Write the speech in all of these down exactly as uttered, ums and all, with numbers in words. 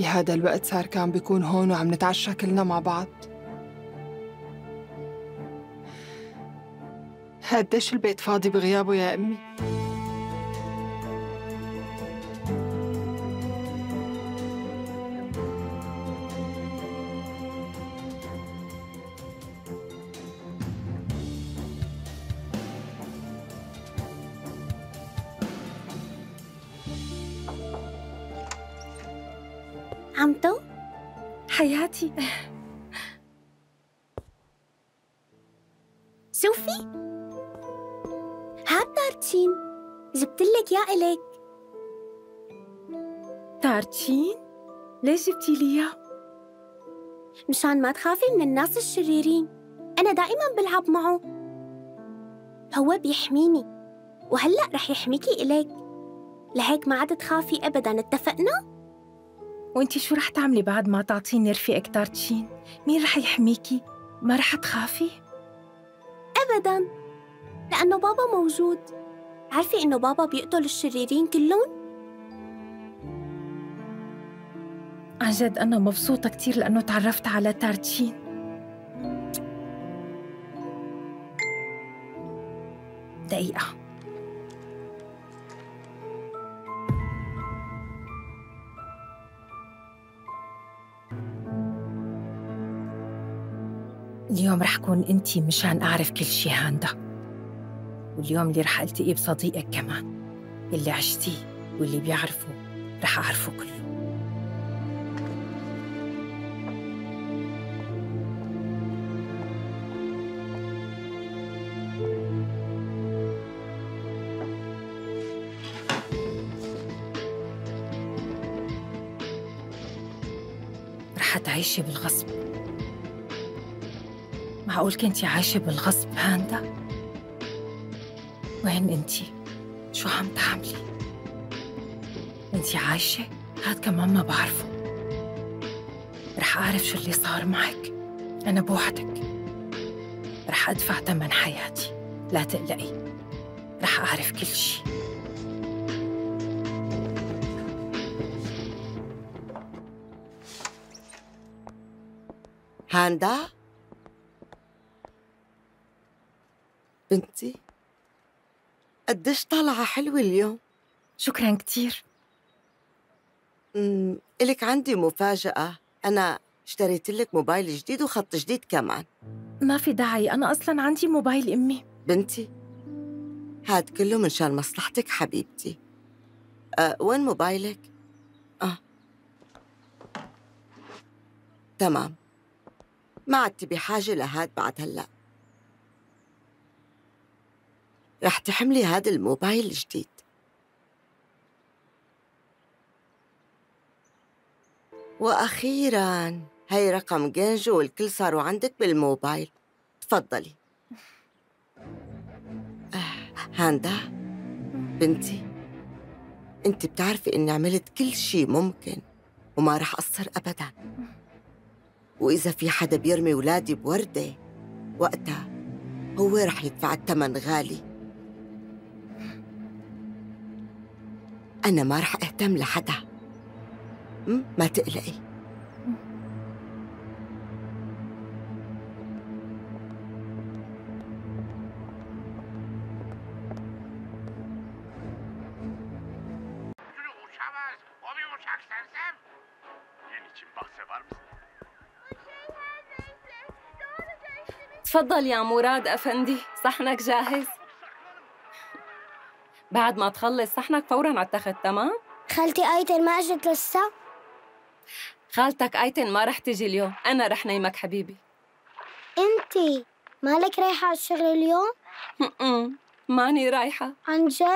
بهذا الوقت صار كان بيكون هون وعم نتعشى كلنا مع بعض. قديش البيت فاضي بغيابه يا أمي. عمتو؟ حياتي شوفي هاد تارتشين جبتلك يا إليك. تارتشين؟ ليش جبتي لي اياه؟ مشان ما تخافي من الناس الشريرين، أنا دائما بلعب معه، هو بيحميني وهلأ رح يحميكي إليك، لهيك ما عاد تخافي أبدا. اتفقنا؟ وانتي شو رح تعملي بعد ما تعطيني رفيقك تارتشين؟ مين رح يحميكي؟ ما رح تخافي؟ أبداً، لأنه بابا موجود. عارفي إنه بابا بيقتل الشريرين كلهم؟ عن جد أنا مبسوطة كتير لأنه تعرفت على تارتشين. دقيقة، اليوم رح كون انتي مشان اعرف كل شي هاندا، واليوم اللي رح التقي بصديقك كمان اللي عشتيه واللي بيعرفه، رح اعرفه كله. رح تعيشي بالغصب. معقول كنتي عايشة بالغصب هاندا؟ وين انتي؟ شو عم تعملي؟ انتي عايشة؟ هاد كمان ما بعرفه. رح أعرف شو اللي صار معك، أنا بوعدك رح أدفع ثمن حياتي، لا تقلقي رح أعرف كل شي. هاندا؟ بنتي قديش طالعة حلوة اليوم. شكراً كتير. امم إلك عندي مفاجأة، أنا اشتريت لك موبايل جديد وخط جديد كمان. ما في داعي، أنا أصلاً عندي موبايل أمي. بنتي هاد كله من شان مصلحتك حبيبتي. أه وين موبايلك؟ آه تمام، ما عدتي بحاجة لهاد بعد هلأ. رح تحملي هذا الموبايل الجديد. وأخيراً هي رقم جينجو والكل صاروا عندك بالموبايل. تفضلي هاندا. بنتي انت بتعرفي اني عملت كل شي ممكن وما رح أقصر أبداً، وإذا في حدا بيرمي ولادي بوردة وقتها هو رح يدفع الثمن غالي. أنا ما رح أهتم لحدا، ما تقلقي. تفضل يا مراد أفندي، صحنك جاهز. بعد ما تخلص صحنك فوراً على التخت، تمام؟ خالتي آيتن ما اجت لسه؟ خالتك آيتن ما رح تجي اليوم، أنا رح نيمك حبيبي. أنتِ مالك رايحة على الشغل اليوم؟ م-م ماني رايحة. عن جد؟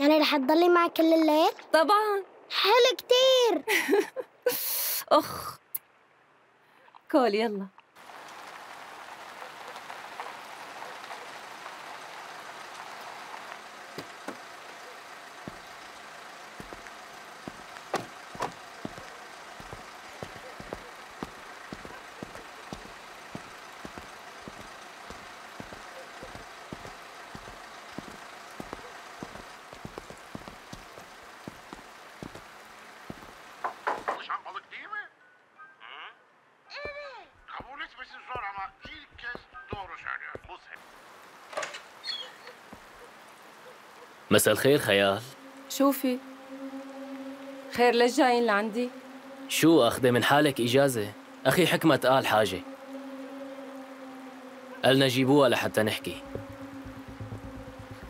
يعني رح تضلي معي كل الليل؟ طبعاً. حلو كتير. أخ كول يلا. مساء الخير خيال. شوفي خير، ليش جايين لعندي؟ شو أخذة من حالك إجازة؟ أخي حكمة قال حاجة، قالنا جيبوها لحتى نحكي.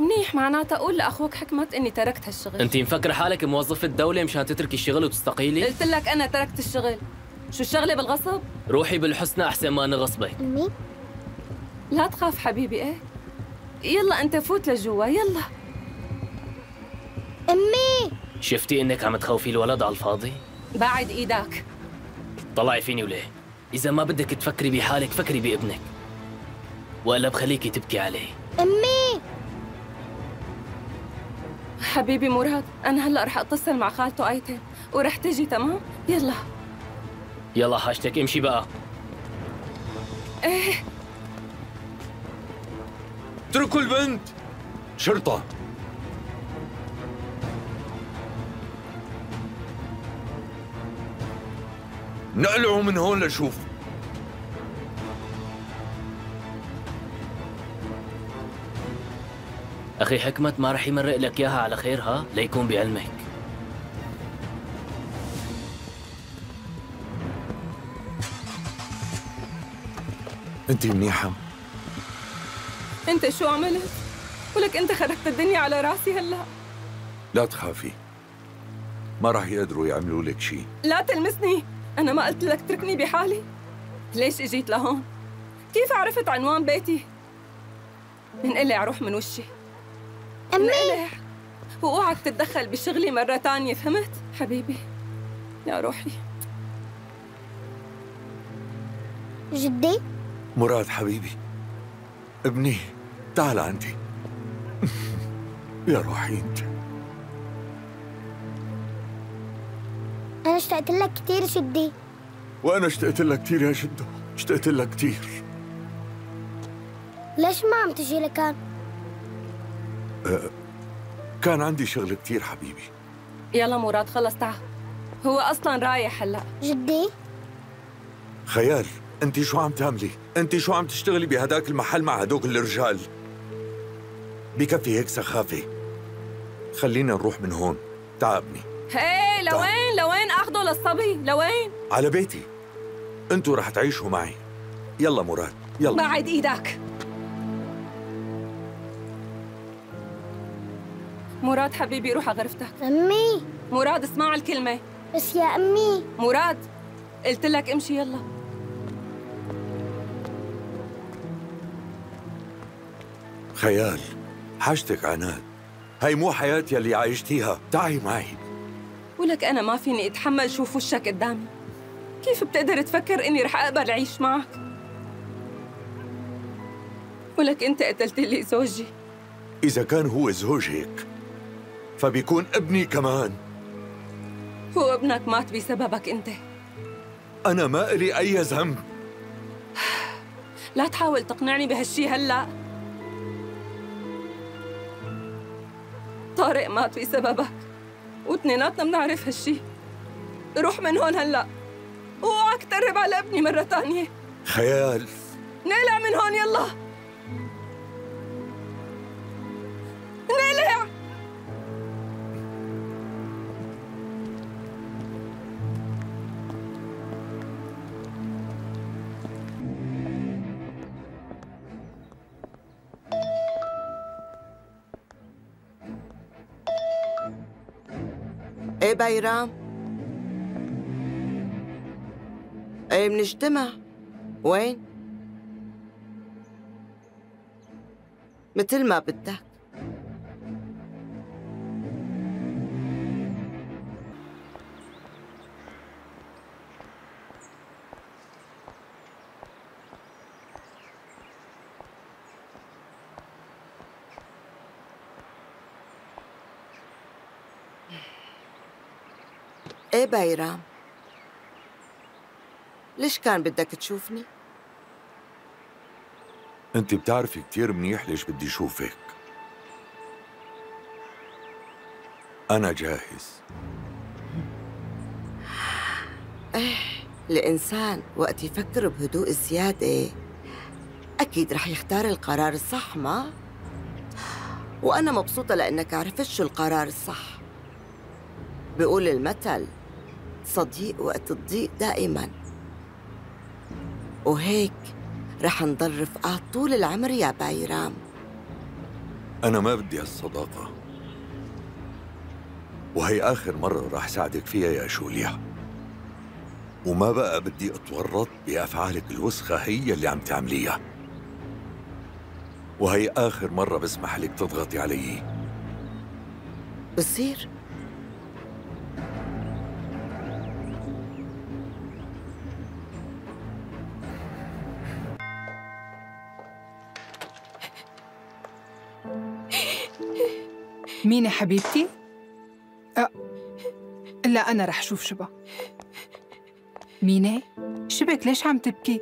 منيح، معناتها قول لأخوك حكمة إني تركت هالشغل. أنتِ مفكرة حالك موظفة دولة مشان تتركي الشغل وتستقيلي؟ قلت لك أنا تركت الشغل، شو الشغلة بالغصب؟ روحي بالحسنى أحسن ما نغصبك. أمي؟ لا تخاف حبيبي. إيه؟ يلا أنت فوت لجوا، يلا. أمي شفتي إنك عم تخوفي الولد على الفاضي؟ بعد إيدك. طلعي فيني وليه؟ إذا ما بدك تفكري بحالك فكري بابنك، وإلا بخليكي تبكي عليه. أمي حبيبي مراد، أنا هلأ رح أتصل مع خالته آيتين ورح تجي، تمام؟ يلا يلا حاجتك، امشي بقى. إيه اتركوا البنت، شرطة. نقلعوا من هون لشوف. أخي حكمة ما رح يمرق لك إياها على خيرها ليكون بعلمك. أنت منيحة؟ أنت شو عملت؟ ولك أنت خرجت الدنيا على راسي هلا. لا تخافي، ما رح يقدروا يعملوا لك شيء. لا تلمسني، أنا ما قلت لك تركني بحالي؟ ليش إجيت لهون؟ كيف عرفت عنوان بيتي؟ انقلع، روح من وشي. أمي انقلع، وأوعك تتدخل بشغلي مرة تانية، فهمت؟ حبيبي يا روحي. جدي؟ مراد حبيبي ابني، تعال عندي. يا روحي أنت، أنا اشتقت لك كتير جدي. وأنا اشتقت لك كتير يا جدو، اشتقت لك كتير. ليش ما عم تجي لكان؟ أه كان عندي شغل كتير حبيبي. يلا مراد خلص تعال، هو أصلاً رايح هلا. جدي؟ خيال أنت شو عم تعملي؟ أنت شو عم تشتغلي بهداك المحل مع هدوك الرجال؟ بكفي هيك سخافة، خلينا نروح من هون. تعبني. هي لوين لوين اخذه للصبي؟ لوين؟ على بيتي، انتوا رح تعيشوا معي. يلا مراد يلا. بعد ايدك مراد حبيبي، روح على غرفتك. امي مراد اسمع الكلمة بس يا امي. مراد قلت لك امشي، يلا. خيال حاجتك عناد، هي مو حياتي اللي عايشتيها، تعي معي. ولك أنا ما فيني أتحمل شوف وشك قدامي، كيف بتقدر تفكر إني رح أقبل أعيش معك؟ ولك أنت قتلت لي زوجي. إذا كان هو زوج هيك فبيكون ابني كمان. هو ابنك مات بسببك أنت، أنا ما إلي أي ذنب. لا تحاول تقنعني بهالشي هلأ، طارق مات بسببك واثنيناتنا بنعرف هالشي. روح من هون هلا، اوعك تقرب على ابني مرة ثانية. خيال نقلع من هون، يلا نقلع. ايه بيرام، ايه بنجتمع وين؟ مثل ما بدك. ايه بيرام، ليش كان بدك تشوفني؟ انت بتعرفي كتير منيح ليش بدي شوفك. انا جاهز. ايه الانسان وقت يفكر بهدوء زيادة اكيد رح يختار القرار الصح. ما وأنا مبسوطة لأنك عرفتش القرار الصح. بيقول المثل صديق وقت الضيق دائما، وهيك رح نضل رفقات طول العمر يا بايرام. أنا ما بدي هالصداقة، وهي آخر مرة رح ساعدك فيها يا جوليا، وما بقى بدي أتورط بأفعالك الوسخة هي اللي عم تعمليها، وهي آخر مرة بسمح لك تضغطي علي. بصير مين حبيبتي؟ أه. لا أنا رح شوف شبا. مينة؟ شبك ليش عم تبكي؟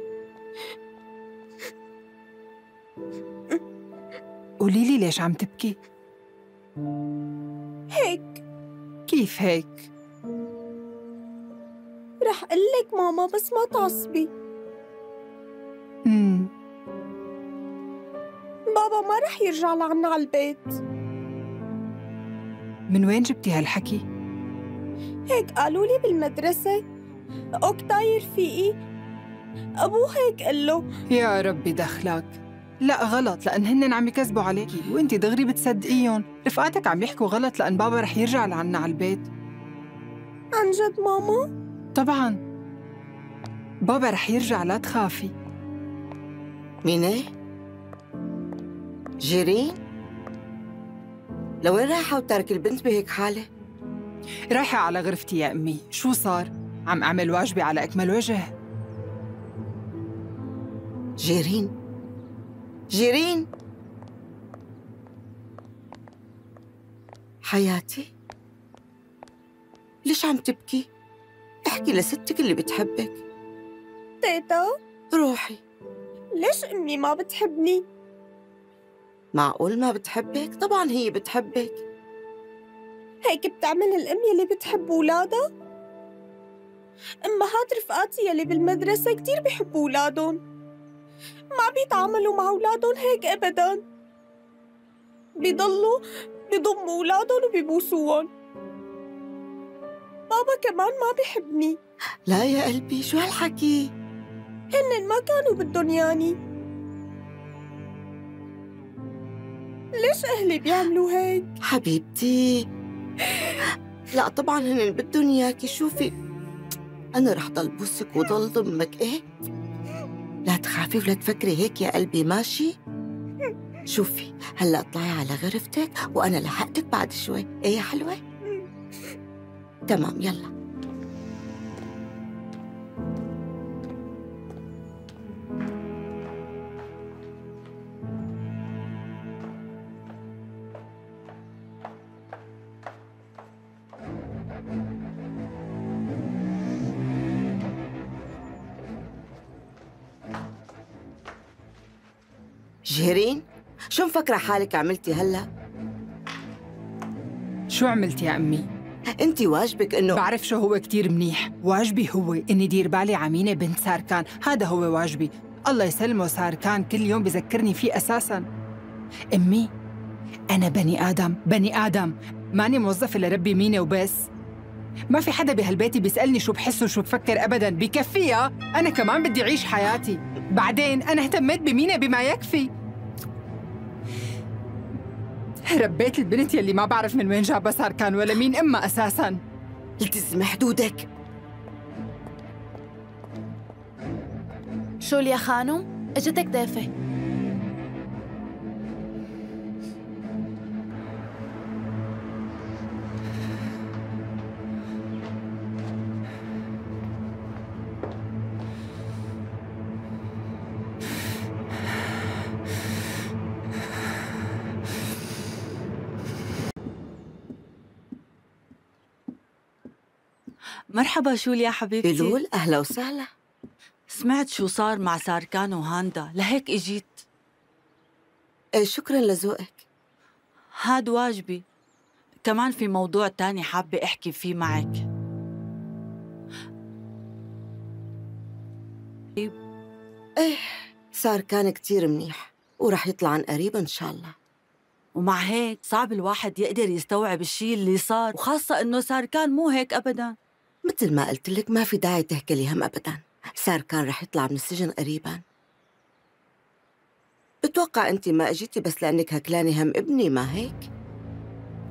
قوليلي ليش عم تبكي؟ هيك. كيف هيك؟ رح قلك ماما بس ما تعصبي. امم بابا ما رح يرجع لعنا على البيت. من وين جبتي هالحكي؟ هيك قالوا لي بالمدرسة، أوكتاي رفيقي أبوه هيك قال له. يا ربي دخلك. لا غلط، لأن هن عم يكذبوا عليكي وأنتِ دغري بتصدقيهم. رفقاتك عم يحكوا غلط لأن بابا رح يرجع لعنا على البيت. عن جد ماما؟ طبعاً بابا رح يرجع، لا تخافي. مينة؟ جيرين؟ لوين رايحة وترك البنت بهيك حالة؟ رايحة على غرفتي يا أمي، شو صار؟ عم أعمل واجبي على أكمل وجه. جيرين جيرين حياتي، ليش عم تبكي؟ احكي لستك اللي بتحبك. تيتا روحي. ليش أمي ما بتحبني؟ معقول ما بتحبك؟ طبعاً هي بتحبك. هيك بتعمل الأم يلي بتحب أولادها؟ أمهات رفقاتي يلي بالمدرسة كتير بيحبوا أولادهم، ما بيتعاملوا مع أولادهم هيك أبداً، بيضلوا بيضموا أولادهم وبيبوسوهم. بابا كمان ما بيحبني. لا يا قلبي، شو هالحكي؟ هن ما كانوا بدهم ياني. ليش أهلي بيعملوا هيك؟ حبيبتي لا طبعاً هن بدهم إياكي. شوفي أنا رح ضل بوسك وضل ضمك، إيه؟ لا تخافي ولا تفكري هيك يا قلبي، ماشي؟ شوفي هلأ اطلعي على غرفتك وأنا لحقتك بعد شوي، إيه يا حلوة؟ تمام يلا. جيرين شو مفكرة حالك عملتي هلا؟ شو عملت يا أمي؟ أنت واجبك إنه بعرف شو هو كتير منيح، واجبي هو إني دير بالي عمينة بنت ساركان، هذا هو واجبي، الله يسلمه ساركان كل يوم بذكرني فيه أساساً. أمي أنا بني آدم، بني آدم، ماني موظفة لربي مينة وبس. ما في حدا بهالبيت بيسألني شو بحس وشو بفكر أبداً، بكفيها، أنا كمان بدي أعيش حياتي. بعدين أنا اهتميت بمينة بما يكفي، ربيت البنت يلي ما بعرف من وين جابها ساركان ولا مين أمها أساساً. التزمي حدودك. شو يا خانم؟ اجتك ضيفة. مرحبا جوليا حبيبتي. بلول أهلا وسهلا. سمعت شو صار مع ساركان وهاندا، لهيك اجيت. ايه شكرا لذوقك، هاد واجبي. كمان في موضوع تاني حابة احكي فيه معك. ايه ساركان كتير منيح ورح يطلع عن قريب ان شاء الله. ومع هيك صعب الواحد يقدر يستوعب الشيء اللي صار، وخاصة إنه ساركان مو هيك أبداً. مثل ما قلت لك ما في داعي تهكي لي هم أبداً، ساركان رح يطلع من السجن قريباً. بتوقع أنت ما أجيتي بس لأنك هكلاني هم ابني، ما هيك؟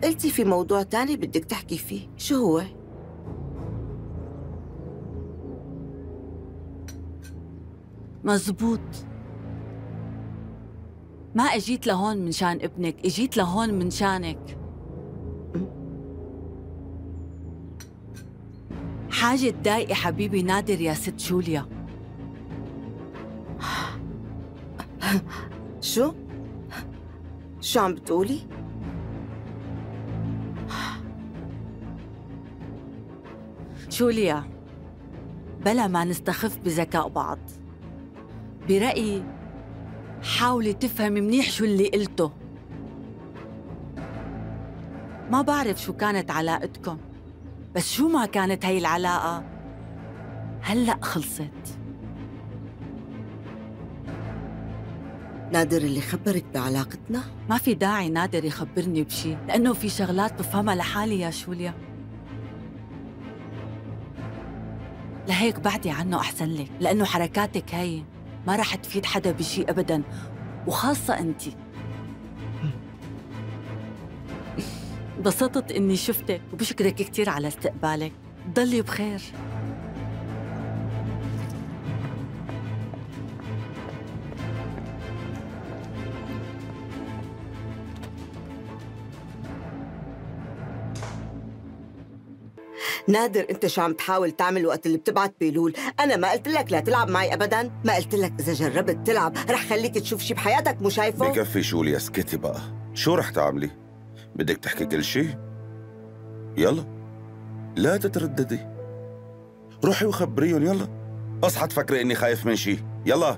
قلتي في موضوع تاني بدك تحكي فيه، شو هو؟ مزبوط، ما اجيت لهون من شان ابنك، اجيت لهون من شانك. حاجة تضايقي حبيبي نادر يا ست جوليا. شو؟ شو عم بتقولي؟ جوليا، بلا ما نستخف بذكاء بعض، برأيي حاولي تفهمي منيح شو اللي قلته. ما بعرف شو كانت علاقتكم، بس شو ما كانت هاي العلاقة هلأ خلصت. نادر اللي خبرك بعلاقتنا؟ ما في داعي نادر يخبرني بشي، لأنه في شغلات بفهمها لحالي يا جوليا. لهيك بعدي عنه أحسن لك، لأنه حركاتك هاي ما رح تفيد حدا بشي أبداً، وخاصة أنتي. انبسطت إني شفتك وبشكرك كتير على استقبالك، ضلي بخير. نادر انت شو عم تحاول تعمل وقت اللي بتبعت بيلول؟ انا ما قلت لك لا تلعب معي ابدا؟ ما قلت لك اذا جربت تلعب رح خليك تشوف شي بحياتك؟ مو شايفه؟ بكفي جوليا، اسكتي بقى، شو رح تعملي؟ بدك تحكي كل شي؟ يلا لا تترددي، روحي وخبريهم، يلا اصحى تفكري اني خايف من شي، يلا.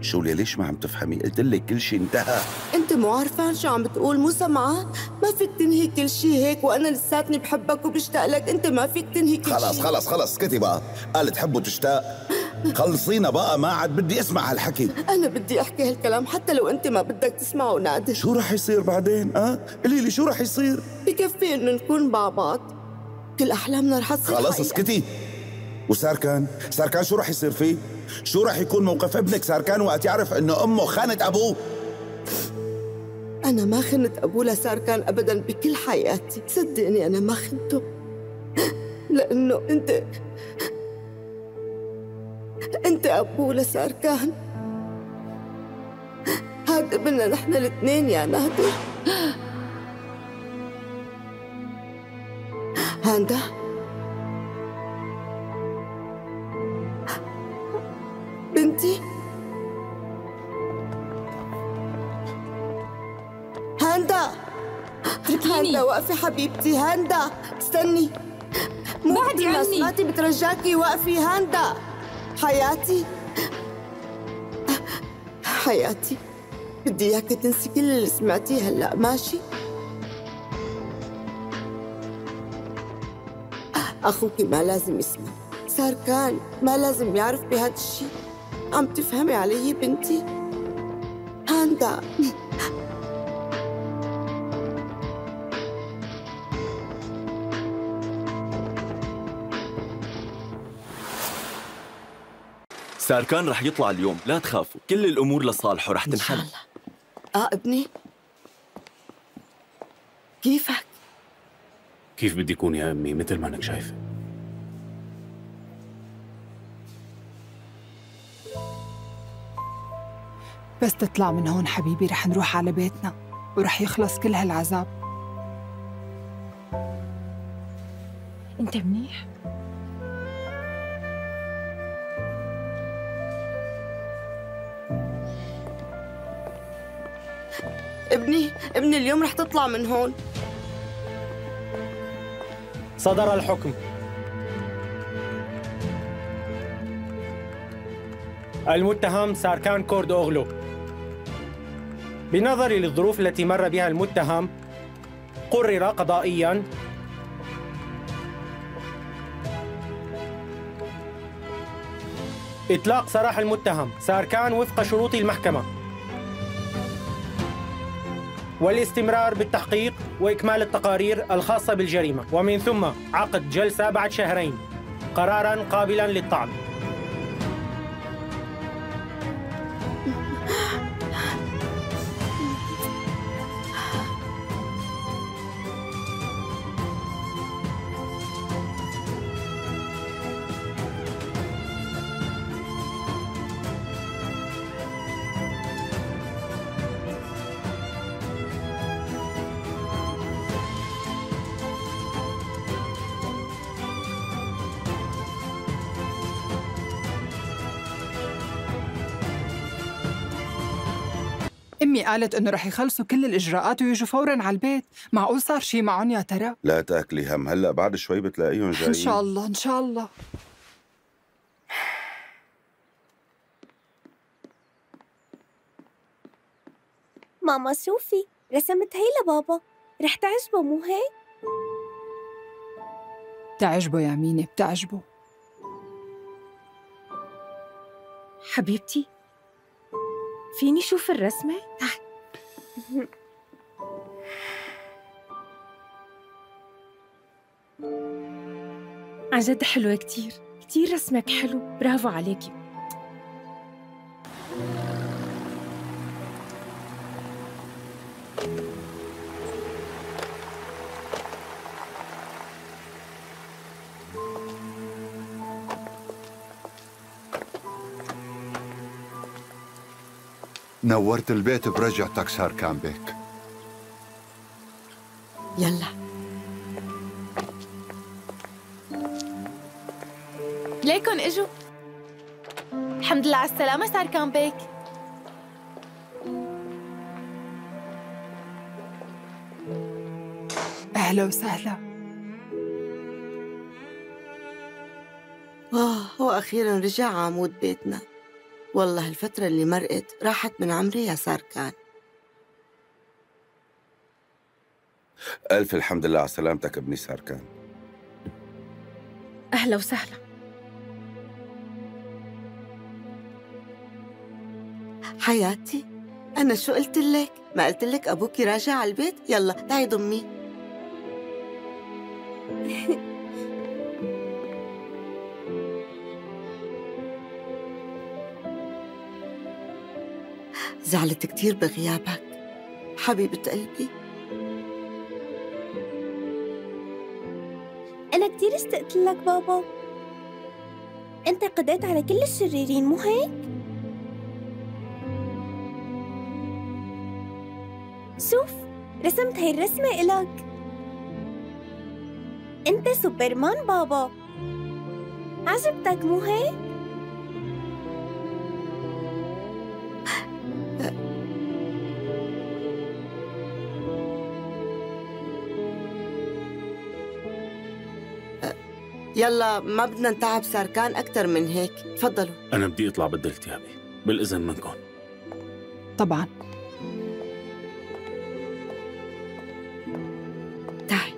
جوليا ليش ما عم تفهمي؟ قلت لك كل شي انتهى. انت مو عارفان شو عم بتقول، مو سمعان؟ ما فيك تنهي كل شي هيك، وانا لساتني بحبك وبشتاق لك، انت ما فيك تنهي كل شي. خلص خلص خلص اسكتي بقى، قالت حب وتشتاق، خلصينا بقى، ما عاد بدي اسمع هالحكي. انا بدي احكي هالكلام حتى لو انت ما بدك تسمعه نادر. شو رح يصير بعدين؟ اه قولي لي شو رح يصير؟ بكفي انه نكون مع بعض، كل احلامنا رح تصير. خلص اسكتي. وساركان، ساركان شو رح يصير فيه؟ شو رح يكون موقف ابنك ساركان وقت يعرف انه امه خانت ابوه؟ انا ما خنت ابوه لساركان ابدا بكل حياتي، صدقني انا ما خنته، لانه انت انت ابوه لساركان، هاد ابننا نحن الاثنين يا نهدي. هاندا، بنتي هاندا، اتركيني. هاندا وقفي حبيبتي، هاندا استني، مو بعدي عني، سمعتي بترجاكي، وقفي هاندا. حياتي حياتي، بدي اياكي تنسي كل اللي سمعتيه هلا، ماشي؟ اخوكي ما لازم يسمع، ساركان ما لازم يعرف بهذا الشيء، عم تفهمي علي بنتي؟ هاندا، ساركان رح يطلع اليوم، لا تخافوا، كل الامور لصالحه رح تنحل. ان شاء الله. اه ابني كيفك؟ كيف بدي يكون يا امي، مثل ما انك شايفه. بس تطلع من هون حبيبي رح نروح على بيتنا ورح يخلص كل هالعذاب. انت منيح؟ ابني ابني اليوم رح تطلع من هون. صدر الحكم. المتهم ساركان كورد أوغلو. بنظري للظروف التي مر بها المتهم، قرر قضائياً إطلاق سراح المتهم ساركان وفق شروط المحكمة. والاستمرار بالتحقيق وإكمال التقارير الخاصة بالجريمة، ومن ثم عقد جلسة بعد شهرين قراراً قابلاً للطعن. أمي قالت إنه رح يخلصوا كل الإجراءات ويجوا فوراً على البيت، معقول صار شي معهم يا ترى؟ لا تأكلي هم، هلأ بعد شوي بتلاقيهم جايين. إن شاء الله إن شاء الله. ماما شوفي، رسمت هي لبابا، رح تعجبه مو هيك؟ بتعجبه يا ميني بتعجبه. حبيبتي فيني شوف الرسمة؟ عن جد حلوة كتير، كتير رسمك حلو، برافو عليكي. نورت البيت برجعتك صار كان بيك. يلا ليكن اجوا، الحمد لله على السلامة صار كان بيك. أهلا وسهلا. آه وأخيرا رجع عمود بيتنا. والله الفترة اللي مرقت راحت من عمري يا ساركان. ألف الحمد لله على سلامتك ابني ساركان. أهلا وسهلا. حياتي أنا شو قلت لك؟ ما قلت لك أبوك راجع على البيت؟ يلا تعي ضمي. زعلت كتير بغيابك حبيبة قلبي. أنا كتير اشتقت لك بابا، أنت قضيت على كل الشريرين مو هيك؟ شوف رسمت هاي الرسمة إلك، أنت سوبرمان بابا، عجبتك مو هيك؟ يلا ما بدنا نتعب ساركان أكتر من هيك، تفضلوا. أنا بدي أطلع بدل ثيابي، بالإذن منكم. طبعاً. تعي.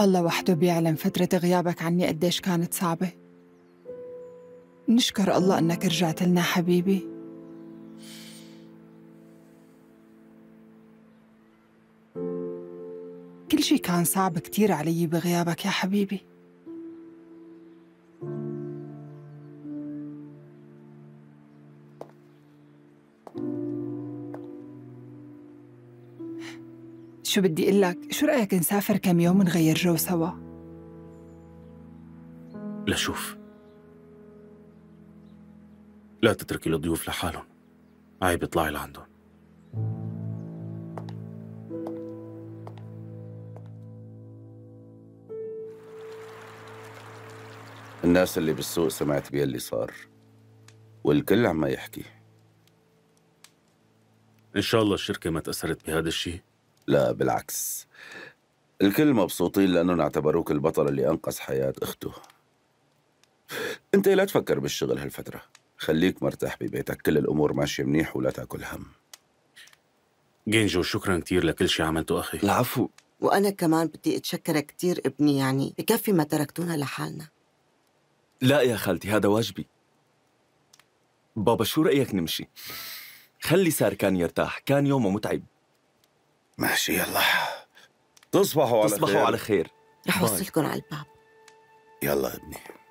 الله وحده بيعلم فترة غيابك عني قديش كانت صعبة. نشكر الله إنك رجعت لنا حبيبي. كل شي كان صعب كتير علي بغيابك يا حبيبي. شو بدي اقول لك، شو رأيك نسافر كم يوم ونغير جو سوا؟ لشوف، لا تتركي الضيوف لحالهم، عيب يطلعي لعندهم. الناس اللي بالسوق سمعت بيلي صار والكل عم يحكي. إن شاء الله الشركة ما تأثرت بهذا الشيء؟ لا بالعكس، الكل مبسوطين لأنهم اعتبروك البطل اللي أنقذ حياة أخته. أنت لا تفكر بالشغل هالفترة، خليك مرتاح ببيتك، كل الأمور ماشية منيح ولا تأكل هم. جينجو شكراً كتير لكل شيء عملته أخي. العفو، وأنا كمان بدي أتشكرك كتير ابني، يعني بكفي ما تركتونا لحالنا. لا يا خالتي، هذا واجبي. بابا شو رأيك نمشي؟ خلي ساركان يرتاح، كان يومه متعب. ماشي يلا، تصبحوا على خير. تصبحوا على خير، رح وصلكم على الباب. يلا ابني.